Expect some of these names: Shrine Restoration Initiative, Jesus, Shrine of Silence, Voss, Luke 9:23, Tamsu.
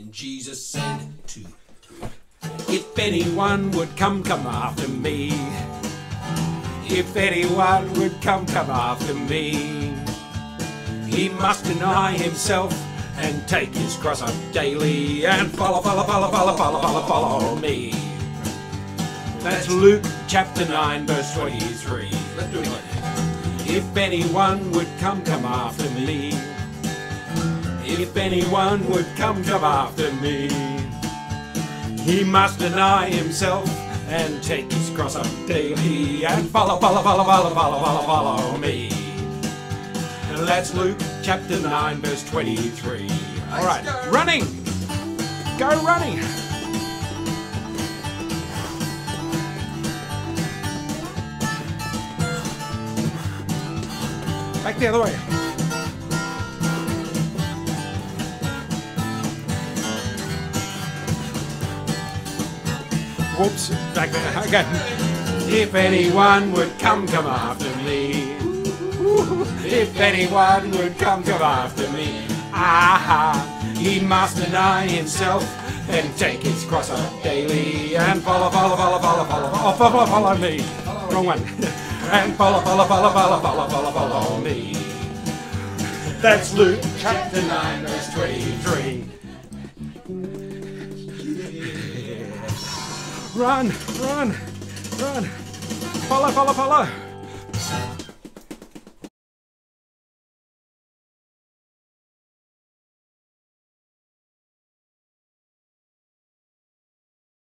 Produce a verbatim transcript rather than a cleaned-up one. Then Jesus said to them, if anyone would come, come after me. If anyone would come, come after me. He must deny himself and take his cross up daily and follow, follow, follow, follow, follow, follow, follow me. That's Luke chapter nine verse twenty-three. Let's do it like that. If anyone would come, come after me. If anyone would come, come after me. He must deny himself and take his cross up daily and follow, follow, follow, follow, follow, follow, follow me. And that's Luke chapter nine verse twenty-three. All right, running. Go running. Back the other way. Whoops, back there, okay. If anyone would come, come after me. If anyone would come, come after me. Aha, he must deny himself and take his cross up daily and follow, follow, follow, follow, follow, follow, follow, follow me. Wrong one. And follow, follow, follow, follow, follow, follow, follow me. That's Luke chapter nine, verse twenty-three. Run, run, run, follow, follow, follow.